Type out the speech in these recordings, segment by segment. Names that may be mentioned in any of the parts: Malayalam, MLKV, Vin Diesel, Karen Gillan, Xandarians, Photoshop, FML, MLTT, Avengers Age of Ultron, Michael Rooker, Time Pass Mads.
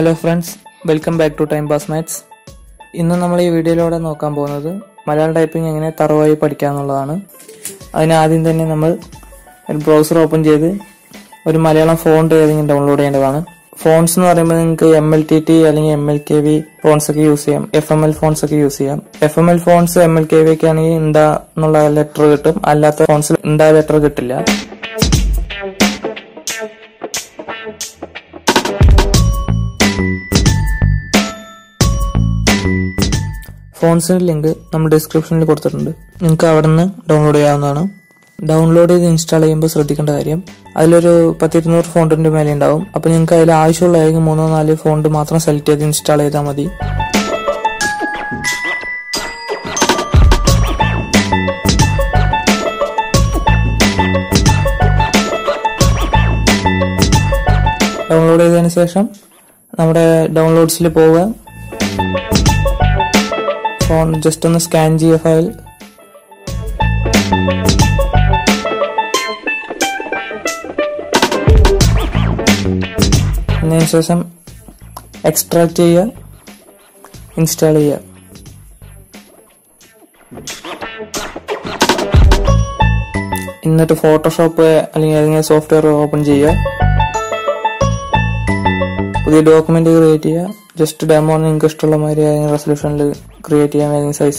Hello friends, welcome back to Time Pass Mads. In this video, we will talk about Malayalam typing and how to learn Malayalam typing. We will browser open a Malayalam font and download fonts. You can use MLTT, MLKV fonts, FML fonts. FML fonts MLKV can no letter get other fonts letter get. Fonts link in the description. You can download it. Download it and install it. Download it. Just on the scan GA file. Then extract here, install here. In that Photoshop software open here. The document create here. Just demo and resolution create and size.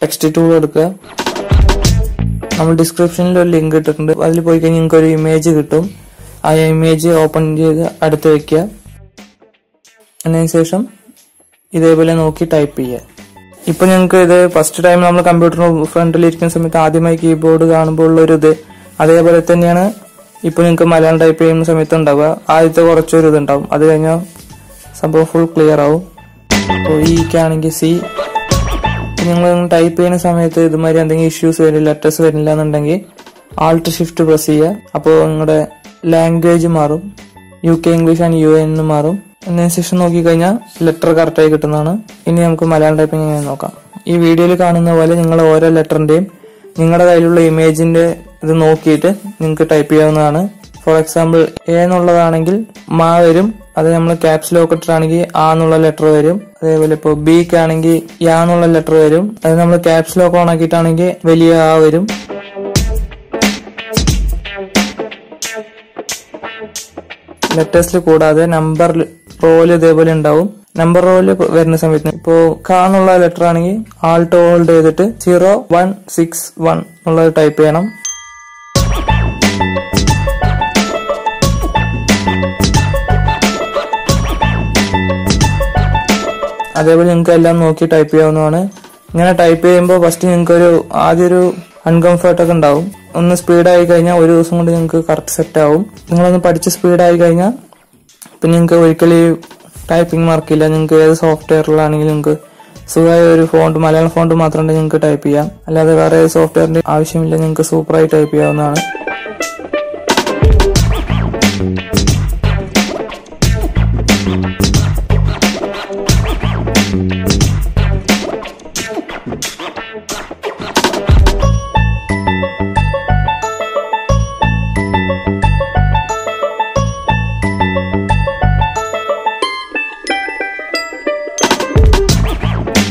Text tool description link image image open and type here. Now, the first time we have computer in front of the keyboard, I have a type. In this session, we will letter card. This video, you can type a letter name. You can type the image in the type. For example, A is Ma, that is caps lock, A letter. B is Ya letter, that is caps lock, Velia A. Letters code number roll number roll letter alt hold 0161 type type. On the speed I correct set down. You purchase speed I typing mark software so font Malayalam font mathram type here. Software super type here.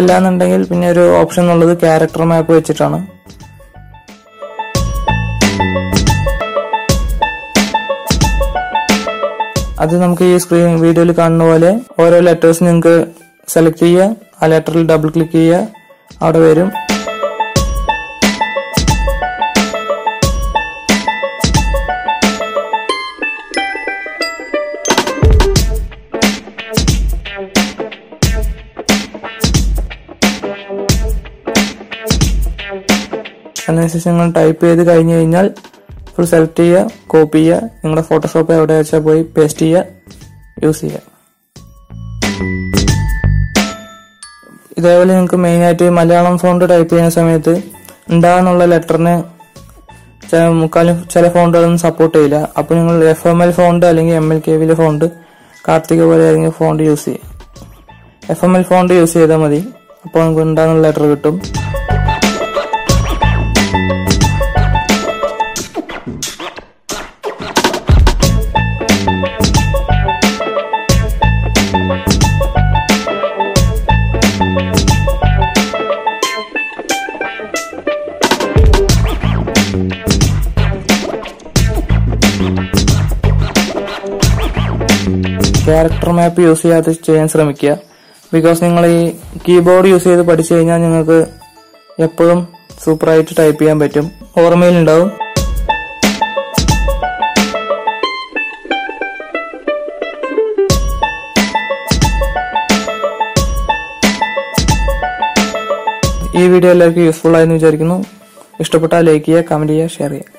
If you have an option, you can character map. That's why we screen video. All letters select here, letter double click here, അതിനുശേഷം type ചെയ്ത് കഴിഞ്ഞു കഴിഞ്ഞാൽ full select ചെയ്യുക, copy ചെയ്യുക, നിങ്ങളുടെ Photoshop എവിടെ വെച്ചാൽ പോയി പേസ്റ്റ് ചെയ്യുക, യൂസ് ചെയ്യുക. ഇതേപോലെ നിങ്ങൾക്ക് മെയിനായിട്ട് മലയാളം ഫോണ്ട് ടൈപ്പ് ചെയ്യുന്ന സമയത്ത് ഉണ്ടാകുന്നുള്ള ലെറ്ററിന് മുക്കാലും ചില ഫോണ്ടുകളൊന്നും സപ്പോർട്ട് ചെയ്യില്ല. അപ്പോൾ നിങ്ങൾ FML ഫോണ്ട് അല്ലെങ്കിൽ MLKV ഫോണ്ട്, കാർത്തിക പോലെ ഏതെങ്കിലും ഫോണ്ട് യൂസ് ചെയ്യുക. FML ഫോണ്ട് യൂസ് ചെയ്താൽ മതി. അപ്പോൾ നമുക്ക് ഉണ്ടാകുന്ന ലെറ്റർ കിട്ടും. ക്യാരക്ടർ മാപ്പ് യൂസ് ചെയ്യാതെ ചെയ്യാൻ ശ്രമിക്കുക. ബിക്കോസ് നിങ്ങൾ ഈ കീബോർഡ് യൂസ് ചെയ്ത് പഠിച്ചു കഴിഞ്ഞാൽ നിങ്ങൾക്ക് എപ്പോഴും സൂപ്പറായിട്ട് ടൈപ്പ് ചെയ്യാൻ പറ്റും, ഓർമ്മയിലുണ്ടാവും. ഈ വീഡിയോ എല്ലാവർക്കും യൂസ്ഫുൾ ആയെന്ന് വിചാരിക്കുന്നു. ഇഷ്ടപ്പെട്ടാൽ ലൈക്ക് ചെയ്യുക, കമന്റ് ചെയ്യുക, ഷെയർ ചെയ്യുക.